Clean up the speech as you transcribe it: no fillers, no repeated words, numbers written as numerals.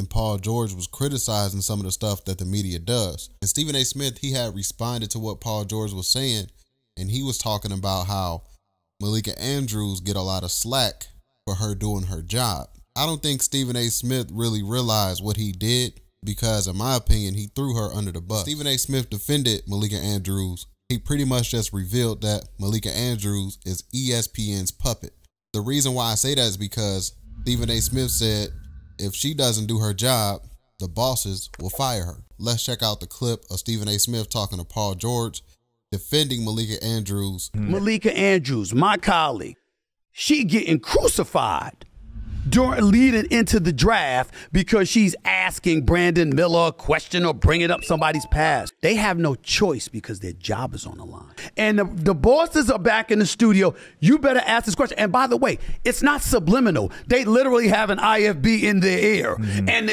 and Paul George was criticizing some of the stuff that the media does. And Stephen A. Smith, he had responded to what Paul George was saying, and he was talking about how Malika Andrews get a lot of slack for her doing her job. I don't think Stephen A. Smith really realized what he did, because in my opinion, he threw her under the bus. Stephen A. Smith defended Malika Andrews. He pretty much just revealed that Malika Andrews is ESPN's puppet. The reason why I say that is because Stephen A. Smith said if she doesn't do her job, the bosses will fire her. Let's check out the clip of Stephen A. Smith talking to Paul George, defending Malika Andrews. Malika Andrews, my colleague, she getting crucified during leading into the draft because she's asking Brandon Miller a question or bringing up somebody's past. They have no choice because their job is on the line. And the bosses are back in the studio. You better ask this question. And by the way, it's not subliminal. They literally have an IFB in their ear. Mm-hmm. And